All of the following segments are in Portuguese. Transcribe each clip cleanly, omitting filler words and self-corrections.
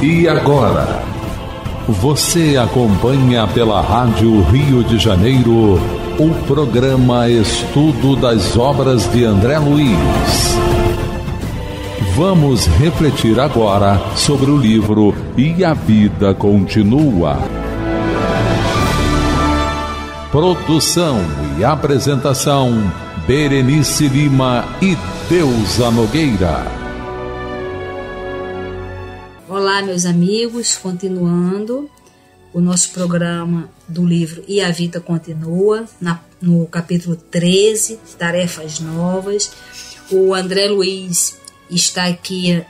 E agora, você acompanha pela Rádio Rio de Janeiro o programa Estudo das Obras de André Luiz. Vamos refletir agora sobre o livro E a Vida Continua. Produção e apresentação Berenice Lima e Teusa Nogueira. Olá, meus amigos, continuando o nosso programa do livro E a Vida Continua, no capítulo 13, Tarefas Novas. O André Luiz está aqui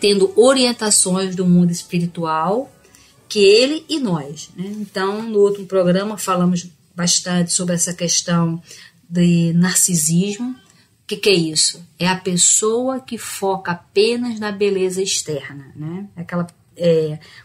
tendo orientações do mundo espiritual, que ele e nós, né? Então, no outro programa falamos bastante sobre essa questão de narcisismo. O que é isso? É a pessoa que foca apenas na beleza externa, né?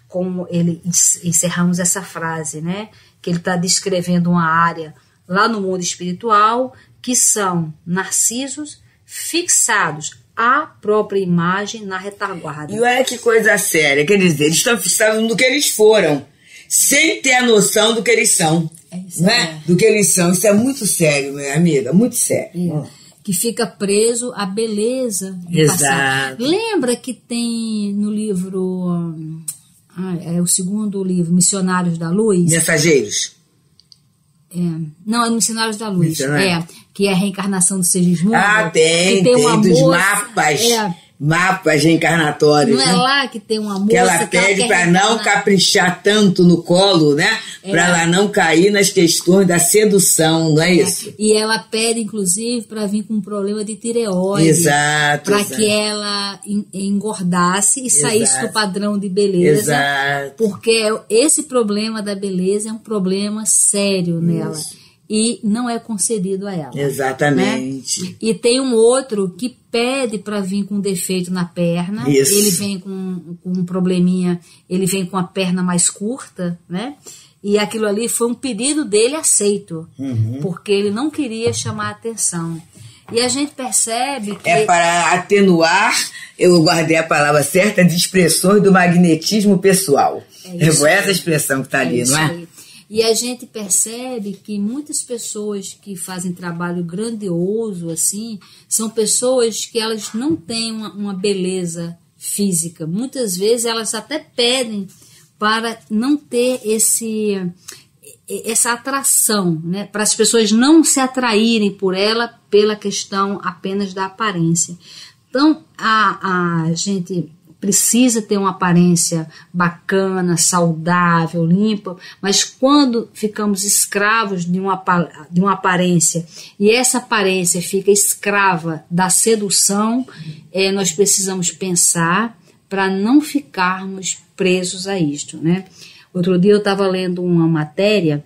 Como ele encerramos essa frase, né? Que ele está descrevendo uma área lá no mundo espiritual que são narcisos fixados à própria imagem na retaguarda. E olha que coisa séria, quer dizer, eles estão fixados no que eles foram, sem ter a noção do que eles são, né? Do que eles são. Isso é muito sério, minha amiga, muito sério. Que fica preso à beleza do passado. Lembra que tem no livro, é o segundo livro, Missionários da Luz? Mensageiros. Não, é Missionários da Luz. Que é a reencarnação do Segismundo. Tem dos mapas. Mapas reencarnatórios. Não é lá que tem uma moça que ela pede para não caprichar tanto no colo, né? Para ela não cair nas questões da sedução, não é isso? E ela pede, inclusive, para vir com um problema de tireoide. Exato. Para que ela engordasse e saísse do padrão de beleza. Exato. Porque esse problema da beleza é um problema sério nela. E não é concedido a ela. Exatamente. Né? E tem um outro que pede para vir com defeito na perna. Isso. Ele vem com um probleminha, ele vem com a perna mais curta, né? E aquilo ali foi um pedido dele aceito, porque ele não queria chamar a atenção. E a gente percebe que... É para atenuar, eu guardei a palavra certa, de expressões do magnetismo pessoal. É essa expressão que está ali, não é? Aí. E a gente percebe que muitas pessoas que fazem trabalho grandioso, assim, são pessoas que elas não têm uma beleza física. Muitas vezes elas até pedem para não ter essa atração, né? Para as pessoas não se atraírem por ela pela questão apenas da aparência. Então, a gente... precisa ter uma aparência bacana, saudável, limpa, mas quando ficamos escravos de uma aparência e essa aparência fica escrava da sedução, nós precisamos pensar para não ficarmos presos a isto, né? Outro dia eu estava lendo uma matéria,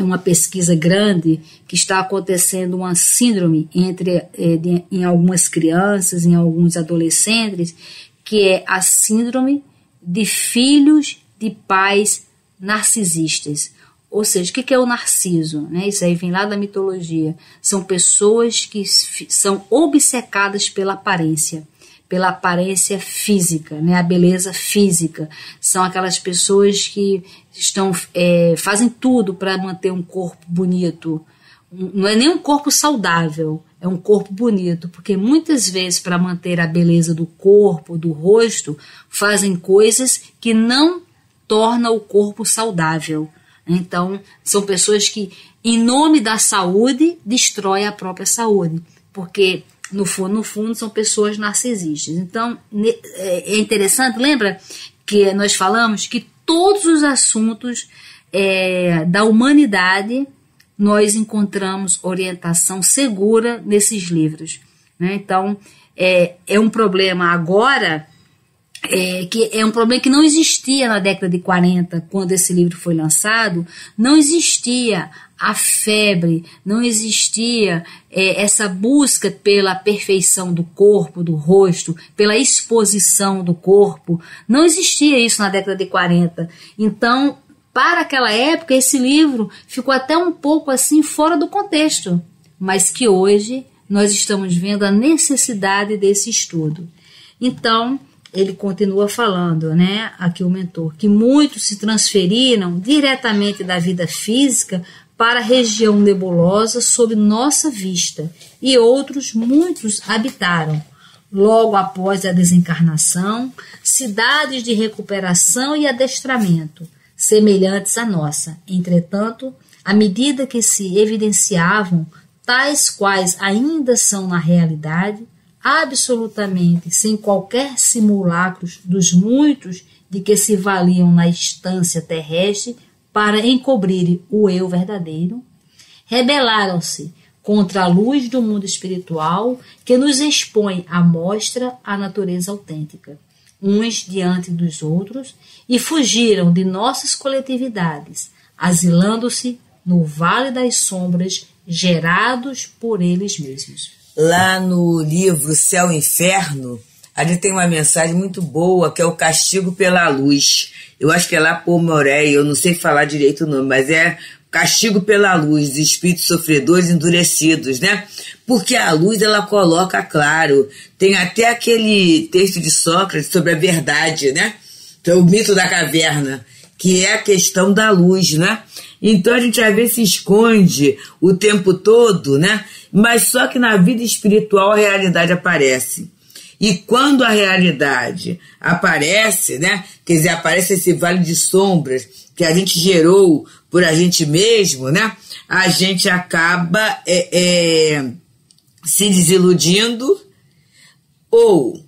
uma pesquisa grande que está acontecendo uma síndrome em algumas crianças, em alguns adolescentes, que é a síndrome de filhos de pais narcisistas. Ou seja, o que é o narciso? Isso aí vem lá da mitologia. São pessoas que são obcecadas pela aparência física, né? A beleza física. São aquelas pessoas que fazem tudo para manter um corpo bonito. Não é nem um corpo saudável. É um corpo bonito, porque muitas vezes para manter a beleza do corpo, do rosto, fazem coisas que não tornam o corpo saudável. Então, são pessoas que, em nome da saúde, destroem a própria saúde, porque, no fundo, são pessoas narcisistas. Então, é interessante, lembra que nós falamos que todos os assuntos da humanidade... nós encontramos orientação segura nesses livros, né? Então, é um problema agora, que é um problema que não existia na década de 40, quando esse livro foi lançado, não existia a febre, não existia essa busca pela perfeição do corpo, do rosto, pela exposição do corpo, não existia isso na década de 40, então... Para aquela época, esse livro ficou até um pouco assim fora do contexto, mas que hoje nós estamos vendo a necessidade desse estudo. Então, ele continua falando, né, aqui o mentor, que muitos se transferiram diretamente da vida física para a região nebulosa sob nossa vista, e outros muitos habitaram, logo após a desencarnação, cidades de recuperação e adestramento, semelhantes à nossa. Entretanto, à medida que se evidenciavam, tais quais ainda são na realidade, absolutamente sem qualquer simulacro dos muitos de que se valiam na instância terrestre para encobrir o eu verdadeiro, rebelaram-se contra a luz do mundo espiritual que nos expõe à mostra a natureza autêntica, uns diante dos outros, e fugiram de nossas coletividades, asilando-se no vale das sombras gerados por eles mesmos. Lá no livro Céu e Inferno, ali tem uma mensagem muito boa, que é o castigo pela luz. Eu acho que é lá por Moré, eu não sei falar direito o nome, mas é... Castigo pela luz, espíritos sofredores endurecidos, né? Porque a luz, ela coloca claro. Tem até aquele texto de Sócrates sobre a verdade, né? Então, o mito da caverna, que é a questão da luz, né? Então, a gente às vezes se esconde o tempo todo, né? Mas só que na vida espiritual a realidade aparece. E quando a realidade aparece, né? Quer dizer, aparece esse vale de sombras que a gente gerou por a gente mesmo, né? A gente acaba se desiludindo ou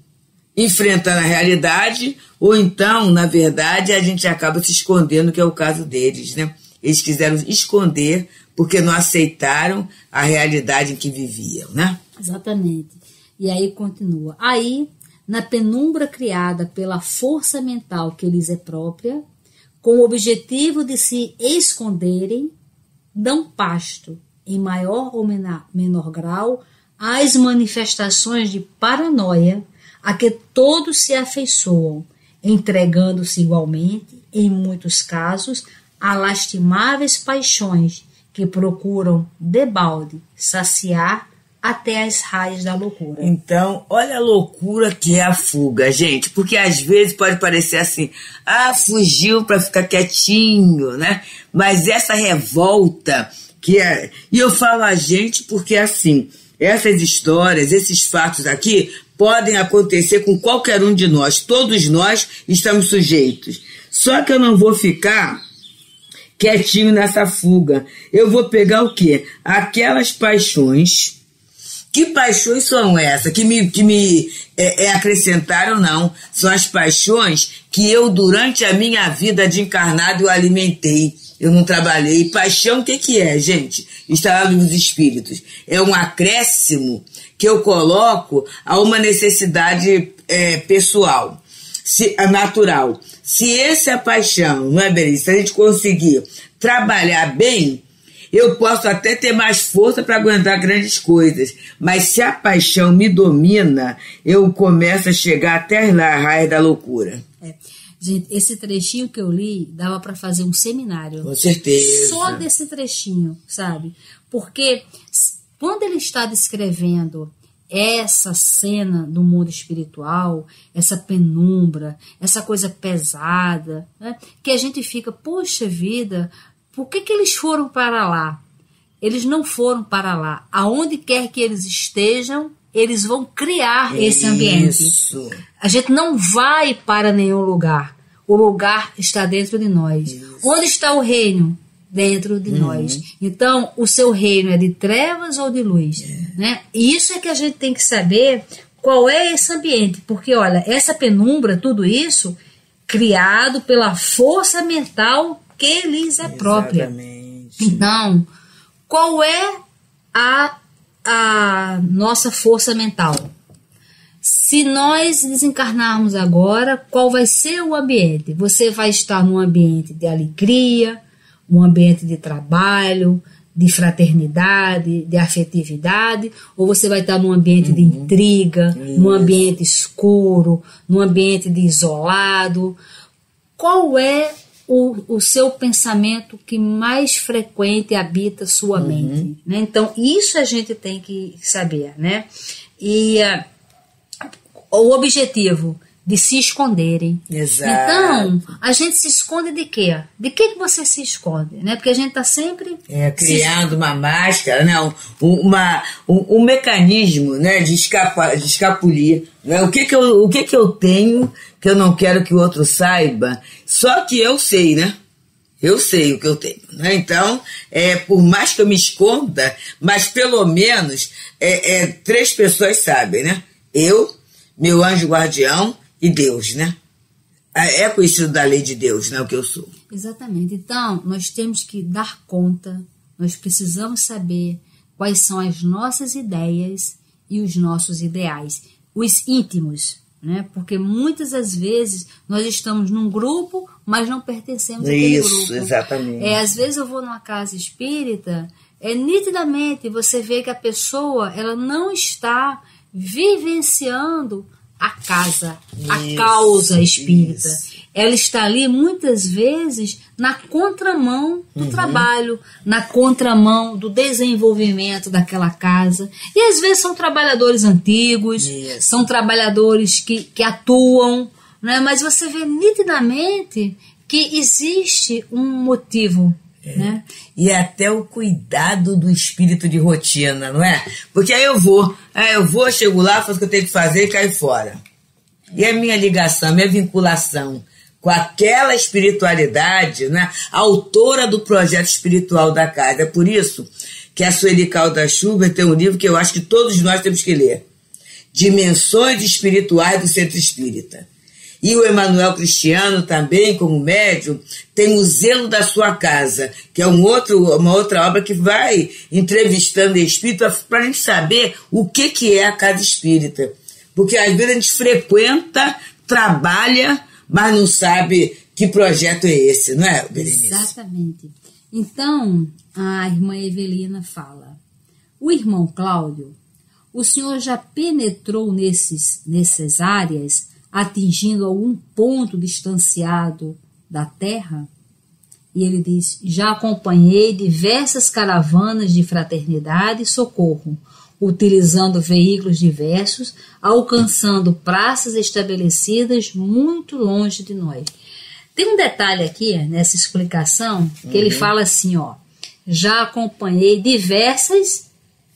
enfrentando a realidade, ou então, na verdade, a gente acaba se escondendo, que é o caso deles, né? Eles quiseram esconder porque não aceitaram a realidade em que viviam, né? Exatamente. E aí continua. Aí, na penumbra criada pela força mental que lhes é própria, com o objetivo de se esconderem, dão pasto, em maior ou menor grau, às manifestações de paranoia a que todos se afeiçoam, entregando-se igualmente, em muitos casos, a lastimáveis paixões que procuram, debalde, saciar até as raias da loucura. Então, olha a loucura que é a fuga, gente, porque às vezes pode parecer assim, ah, fugiu para ficar quietinho, né? Mas essa revolta que é... E eu falo a gente porque, assim, essas histórias, esses fatos aqui, podem acontecer com qualquer um de nós. Todos nós estamos sujeitos. Só que eu não vou ficar quietinho nessa fuga. Eu vou pegar o quê? Aquelas paixões... Que paixões são essas? Que me acrescentaram, não. São as paixões que eu, durante a minha vida de encarnado, eu alimentei. Eu não trabalhei. Paixão, o que é, gente? Está lá nos Espíritos. É um acréscimo que eu coloco a uma necessidade pessoal, natural. Se essa é a paixão, não é, Berenice? Se a gente conseguir trabalhar bem, eu posso até ter mais força para aguentar grandes coisas, mas se a paixão me domina, eu começo a chegar até lá, a raia da loucura. É. Gente, esse trechinho que eu li dava para fazer um seminário. Com certeza. Só desse trechinho, sabe? Porque quando ele está descrevendo essa cena do mundo espiritual, essa penumbra, essa coisa pesada, né, que a gente fica, poxa vida... Por que eles foram para lá? Eles não foram para lá. Aonde quer que eles estejam, eles vão criar esse ambiente. Isso. A gente não vai para nenhum lugar. O lugar está dentro de nós. Isso. Onde está o reino? Dentro de nós. Então, o seu reino é de trevas ou de luz? Né? E isso é que a gente tem que saber qual é esse ambiente. Porque, olha, essa penumbra, tudo isso, criado pela força mental que lhes é própria. Exatamente. Então, qual é a nossa força mental? Se nós desencarnarmos agora, qual vai ser o ambiente? Você vai estar num ambiente de alegria, um ambiente de trabalho, de fraternidade, de afetividade, ou você vai estar num ambiente de intriga, num ambiente escuro, num ambiente de isolado? Qual é o seu pensamento que mais frequente habita sua mente, né? Então, isso a gente tem que saber, né? E o objetivo de se esconderem. Exato. Então, a gente se esconde de quê? De que você se esconde? Né? Porque a gente está sempre... criando uma máscara, não, um mecanismo, né, de escapulir. Né? O que eu tenho que eu não quero que o outro saiba? Só que eu sei, né? Eu sei o que eu tenho, né? Então, por mais que eu me esconda, mas pelo menos três pessoas sabem, né? Eu, meu anjo guardião e Deus, né? É conhecido da lei de Deus, né? O que eu sou. Exatamente. Então, nós temos que dar conta, nós precisamos saber quais são as nossas ideias e os nossos ideais, os íntimos. Né? Porque muitas das vezes nós estamos num grupo, mas não pertencemos àquele grupo. Isso, exatamente. Às vezes eu vou numa casa espírita, nitidamente você vê que a pessoa ela não está vivenciando a casa, a causa espírita. Isso. Ela está ali muitas vezes na contramão do trabalho, na contramão do desenvolvimento daquela casa. E às vezes são trabalhadores antigos, são trabalhadores que atuam, né? Mas você vê nitidamente que existe um motivo. Né? E até o cuidado do espírito de rotina, não é? Porque aí eu vou, chego lá, faço o que eu tenho que fazer e caio fora. E a minha ligação, a minha vinculação com aquela espiritualidade, né? Autora do projeto espiritual da casa. É por isso que a Sueli Calda Chuva tem um livro que eu acho que todos nós temos que ler. Dimensões Espirituais do Centro Espírita. E o Emanuel Cristiano também, como médium, tem O Zelo da Sua Casa, que é uma outra obra que vai entrevistando espírito para a gente saber o que é a casa espírita. Porque às vezes a gente frequenta, trabalha, mas não sabe que projeto é esse, não é, Berenice? Exatamente. Então, a irmã Evelina fala, o irmão Cláudio, o senhor já penetrou nessas áreas, atingindo algum ponto distanciado da Terra? E ele diz, já acompanhei diversas caravanas de fraternidade e socorro, utilizando veículos diversos, alcançando praças estabelecidas muito longe de nós. Tem um detalhe aqui, nessa explicação, que ele fala assim, ó, já acompanhei diversas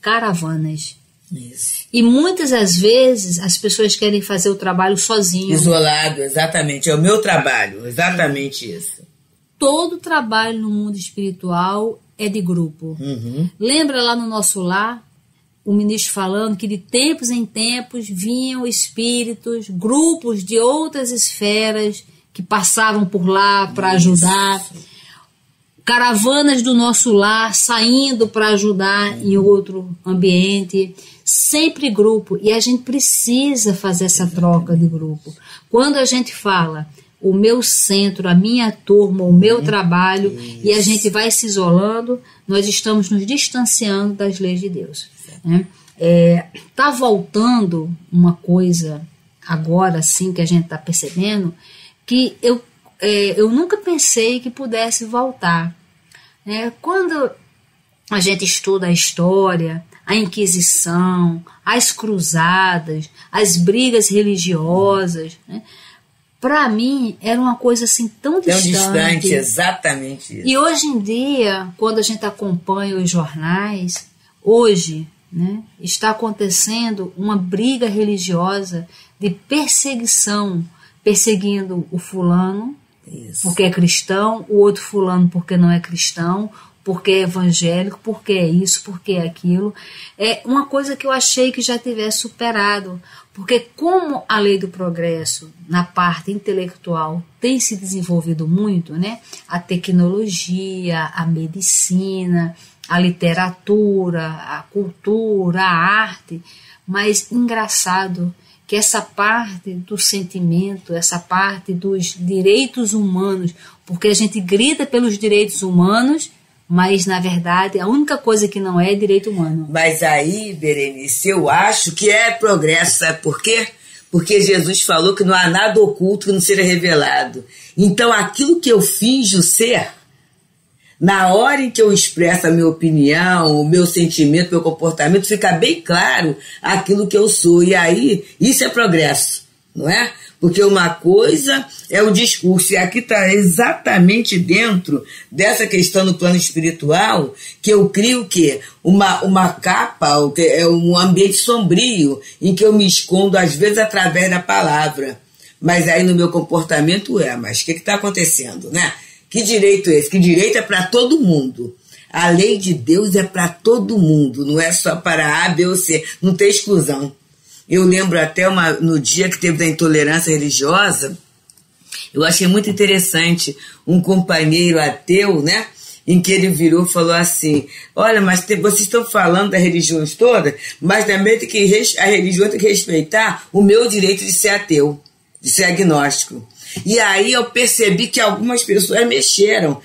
caravanas. Isso. E muitas das vezes as pessoas querem fazer o trabalho sozinho. Isolado, exatamente, é o meu trabalho, exatamente isso. Todo trabalho no mundo espiritual é de grupo. Lembra lá no nosso lar, o ministro falando que de tempos em tempos vinham espíritos, grupos de outras esferas que passavam por lá para ajudar, caravanas do nosso lar saindo para ajudar em outro ambiente, sempre grupo, e a gente precisa fazer essa troca de grupo. Quando a gente fala o meu centro, a minha turma, o meu trabalho, e a gente vai se isolando, nós estamos nos distanciando das leis de Deus. Está voltando uma coisa agora sim que a gente está percebendo, que eu nunca pensei que pudesse voltar. Quando a gente estuda a história, a Inquisição, as cruzadas, as brigas religiosas, para mim era uma coisa assim tão distante, exatamente isso. E hoje em dia, quando a gente acompanha os jornais, hoje, né, está acontecendo uma briga religiosa de perseguição, perseguindo o fulano, isso, porque é cristão, o outro fulano porque não é cristão, porque é evangélico, porque é isso, porque é aquilo. É uma coisa que eu achei que já tivesse superado, porque como a lei do progresso na parte intelectual tem se desenvolvido muito, né, a tecnologia, a medicina, a literatura, a cultura, a arte, mas engraçado que essa parte do sentimento, essa parte dos direitos humanos, porque a gente grita pelos direitos humanos, mas na verdade a única coisa que não é direito humano. Mas aí, Berenice, eu acho que é progresso, sabe por quê? Porque Jesus falou que não há nada oculto que não seja revelado. Então aquilo que eu finjo ser, na hora em que eu expresso a minha opinião, o meu sentimento, o meu comportamento, fica bem claro aquilo que eu sou. E aí, isso é progresso. não é? Porque uma coisa é o discurso, e aqui está exatamente dentro dessa questão do plano espiritual, que eu crio que uma capa, é um ambiente sombrio, em que eu me escondo, às vezes, através da palavra. Mas aí no meu comportamento mas o que está acontecendo, né? Que direito é esse? Que direito é para todo mundo. A lei de Deus é para todo mundo, não é só para A, B ou C, não tem exclusão. Eu lembro até no dia que teve da intolerância religiosa, eu achei muito interessante um companheiro ateu, né, em que ele virou e falou assim: olha, mas vocês estão falando das religiões todas, mas também tem que a religião tem que respeitar o meu direito de ser ateu, de ser agnóstico. E aí eu percebi que algumas pessoas mexeram,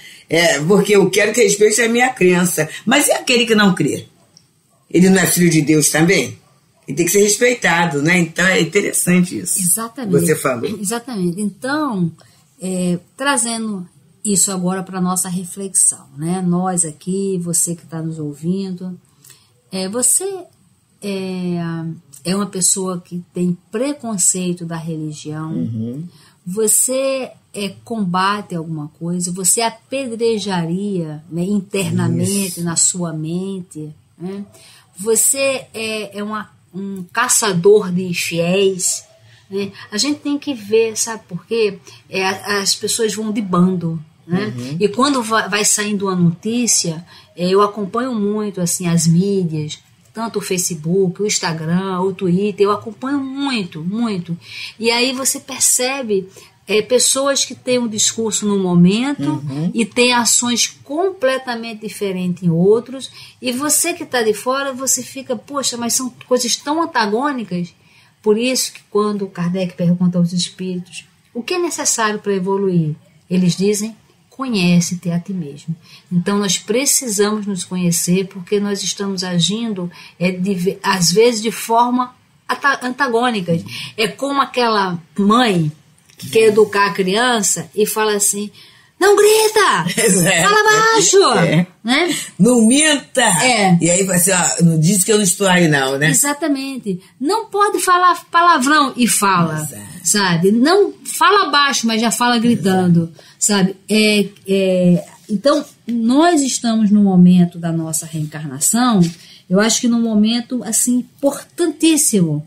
porque eu quero que respeite a minha crença. Mas e aquele que não crê? Ele não é filho de Deus também? E tem que ser respeitado, né? Então é interessante isso. Exatamente. Você falou. Exatamente. Então, trazendo isso agora para a nossa reflexão, né? Nós aqui, você que está nos ouvindo, você é uma pessoa que tem preconceito da religião, você combate alguma coisa, você apedrejaria, né, internamente, na sua mente, né? Você um caçador de infiéis, né? A gente tem que ver, sabe por quê? As pessoas vão de bando, né? E quando vai saindo uma notícia, eu acompanho muito assim, as mídias, tanto o Facebook, o Instagram, o Twitter, eu acompanho muito, muito. E aí você percebe pessoas que têm um discurso num momento e têm ações completamente diferentes em outros, e você que está de fora, você fica, poxa, mas são coisas tão antagônicas. Por isso que quando Kardec pergunta aos espíritos o que é necessário para evoluir, eles dizem: conhece-te a ti mesmo. Então nós precisamos nos conhecer, porque nós estamos agindo, às vezes, de forma antagônica. É como aquela mãe que quer educar a criança e fala assim: não grita, fala baixo, né? Não minta. E aí você não diz que eu não estou aí não, né? Exatamente. Não pode falar palavrão e fala, sabe? Não fala baixo, mas já fala gritando. Sabe? Então, nós estamos no momento da nossa reencarnação, eu acho que num momento assim, importantíssimo,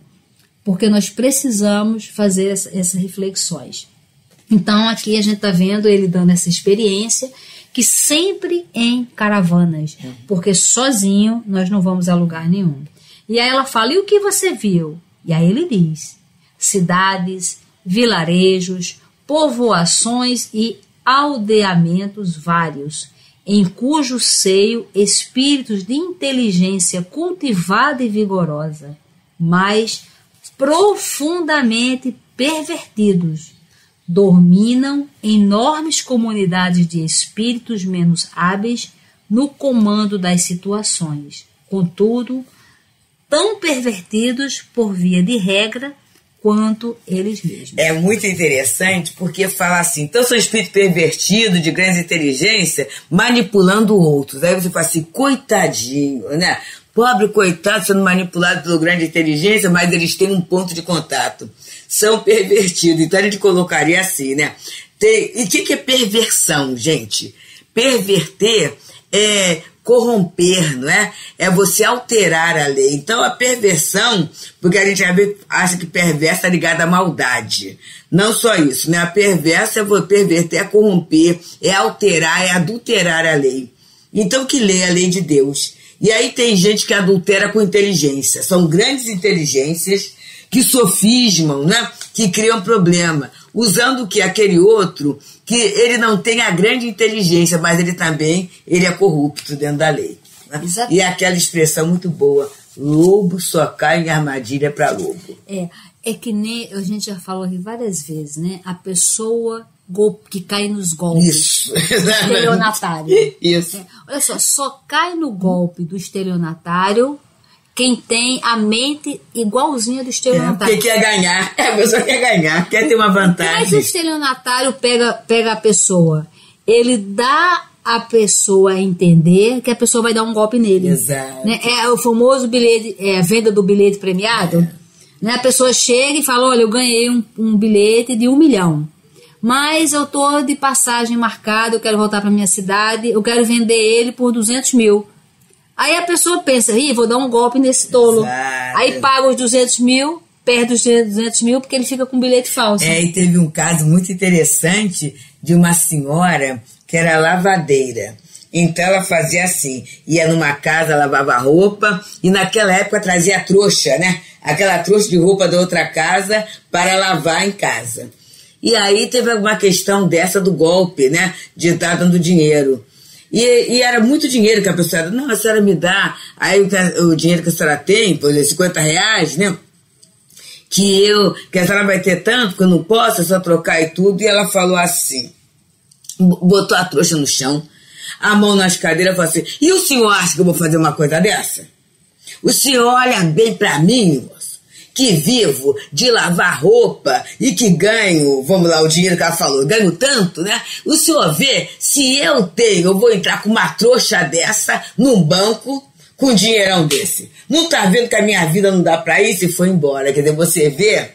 porque nós precisamos fazer essas reflexões. Então, aqui a gente está vendo ele dando essa experiência, que sempre em caravanas, porque sozinho nós não vamos a lugar nenhum. E aí ela fala: e o que você viu? E aí ele diz: cidades, vilarejos, povoações e aldeamentos vários, em cujo seio espíritos de inteligência cultivada e vigorosa, mas profundamente pervertidos, dominam enormes comunidades de espíritos menos hábeis no comando das situações, contudo, tão pervertidos por via de regra quanto eles mesmos. É muito interessante, porque fala assim: então sou espírito pervertido, de grande inteligência, manipulando outros. Aí você fala assim: coitadinho, né? Pobre coitado sendo manipulado pela grande inteligência, mas eles têm um ponto de contato. São pervertidos. Então a gente colocaria assim, né? E o que é perversão, gente? Perverter é corromper, não é? É você alterar a lei. Então a perversão, porque a gente acha que perversa é ligada à maldade. Não só isso, né? A perversa é perverter, é corromper, é alterar, é adulterar a lei. Então que lei? A lei de Deus. E aí tem gente que adultera com inteligência. São grandes inteligências que sofismam, né? Que criam problema, usando que aquele outro, que ele não tem a grande inteligência, mas ele é corrupto dentro da lei. Né? E aquela expressão muito boa: lobo só cai em armadilha para lobo. É que nem a gente já falou aqui várias vezes, né? A pessoa que cai nos golpes. Isso, estelionatário. Isso. Olha só cai no golpe do estelionatário quem tem a mente igualzinha do estelionatário. Porque quer ganhar, a pessoa quer ganhar, quer ter uma vantagem. Mas o estelionatário pega a pessoa, ele dá a pessoa a entender que a pessoa vai dar um golpe nele. Exato. Né? É o famoso bilhete, a venda do bilhete premiado. Né? A pessoa chega e fala, olha, eu ganhei um bilhete de 1 milhão. Mas eu estou de passagem marcada, eu quero voltar para minha cidade, eu quero vender ele por 200 mil. Aí a pessoa pensa, ih, vou dar um golpe nesse tolo. Exato. Aí paga os 200 mil, perde os 200 mil, porque ele fica com um bilhete falso. É, e teve um caso muito interessante de uma senhora que era lavadeira. Então ela fazia assim, ia numa casa, lavava roupa, e naquela época trazia a trouxa, né? Aquela trouxa de roupa da outra casa para lavar em casa. E aí teve uma questão dessa do golpe, né? De estar dando dinheiro. E era muito dinheiro que a pessoa... Não, a senhora me dá... Aí o dinheiro que a senhora tem, por exemplo, 50 reais, né? Que a senhora vai ter tanto, porque eu não posso, é só trocar e tudo. E ela falou assim... Botou a trouxa no chão, a mão nas cadeiras e falou assim... E o senhor acha que eu vou fazer uma coisa dessa? O senhor olha bem pra mim... que vivo de lavar roupa e que ganho, vamos lá, o dinheiro que ela falou, ganho tanto, né? O senhor vê, se eu tenho, eu vou entrar com uma trouxa dessa num banco com um dinheirão desse. Não tá vendo que a minha vida não dá pra isso? E foi embora. Quer dizer, você vê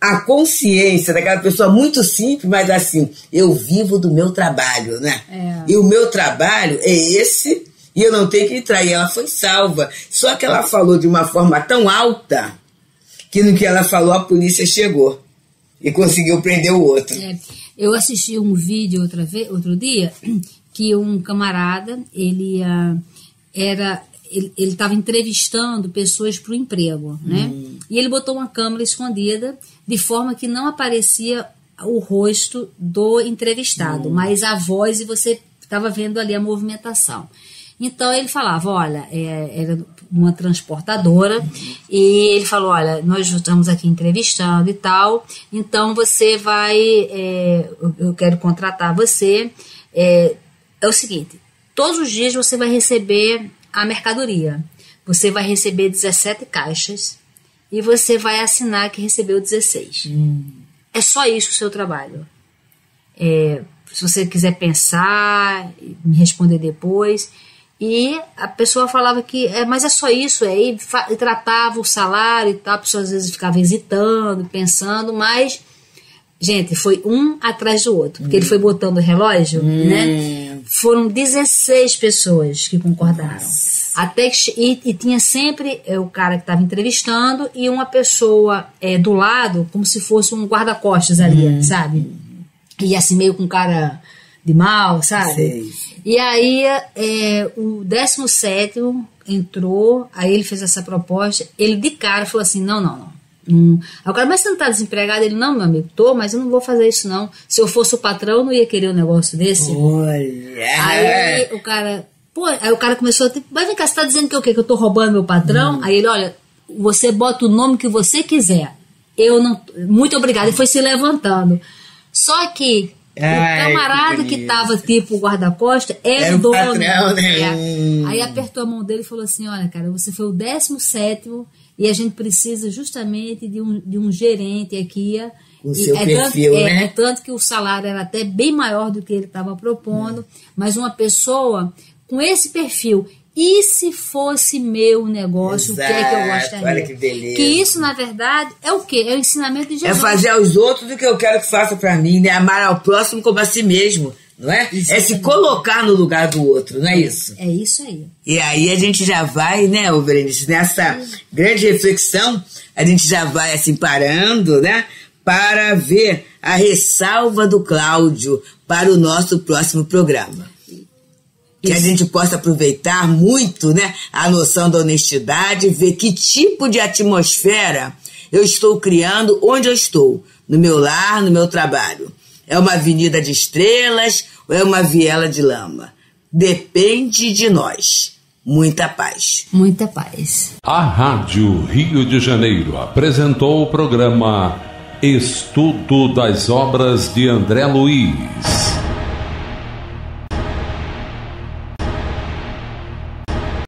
a consciência daquela pessoa muito simples, mas assim, eu vivo do meu trabalho, né? É. E o meu trabalho é esse e eu não tenho que entrar. E ela foi salva. Só que ela falou de uma forma tão alta... que no que ela falou, a polícia chegou e conseguiu prender o outro. É, eu assisti um vídeo outro dia, que um camarada, ele estava entrevistando pessoas para o emprego, né? E ele botou uma câmera escondida, de forma que não aparecia o rosto do entrevistado, mas a voz, e você estava vendo ali a movimentação. Então ele falava, olha, era uma transportadora, e ele falou, olha, nós estamos aqui entrevistando e tal, então você vai, eu quero contratar você, é o seguinte, todos os dias você vai receber a mercadoria, você vai receber 17 caixas, e você vai assinar que recebeu 16. É só isso o seu trabalho. Se você quiser pensar, me responder depois... E a pessoa falava que, mas é só isso, e tratava o salário e tal, a pessoa às vezes ficava hesitando, pensando, mas, gente, foi um atrás do outro, porque ele foi botando o relógio, né? Foram 16 pessoas que concordaram. Nossa. Até que, e tinha sempre o cara que estava entrevistando e uma pessoa do lado, como se fosse um guarda-costas ali, sabe? E assim, meio com cara... de mal, sabe? Sei. E aí o 17º entrou, aí ele fez essa proposta, ele de cara falou assim, não. Aí o cara, mas você não tá desempregado? Ele, não, meu amigo, tô, mas eu não vou fazer isso não. Se eu fosse o patrão, eu não ia querer um negócio desse. Olha. Aí o cara, começou a... Mas vem cá, você tá dizendo que o quê? Que eu tô roubando meu patrão? Aí ele, olha, você bota o nome que você quiser. Eu não... Muito obrigado. E foi se levantando. Só que... O camarada que tava tipo guarda-costas era o dono. Patrão, né? Aí apertou a mão dele e falou assim, olha, cara, você foi o 17º e a gente precisa justamente de um gerente aqui. O seu perfil, né? Tanto que o salário era até bem maior do que ele estava propondo, mas uma pessoa com esse perfil. E se fosse meu negócio, exato, o que é que eu gostaria? Olha que beleza. Que isso, na verdade, é o quê? É o ensinamento de Jesus. É fazer aos outros o que eu quero que faça para mim, né? Amar ao próximo como a si mesmo, não é? Exatamente. É se colocar no lugar do outro, não é isso? É isso aí. E aí a gente já vai, né, Berenice, nessa grande reflexão, a gente já vai assim parando, né? Para ver a ressalva do Cláudio para o nosso próximo programa. Que a gente possa aproveitar muito, né, a noção da honestidade, ver que tipo de atmosfera eu estou criando onde eu estou, no meu lar, no meu trabalho. É uma avenida de estrelas ou é uma viela de lama? Depende de nós. Muita paz. Muita paz. A Rádio Rio de Janeiro apresentou o programa Estudo das Obras de André Luiz.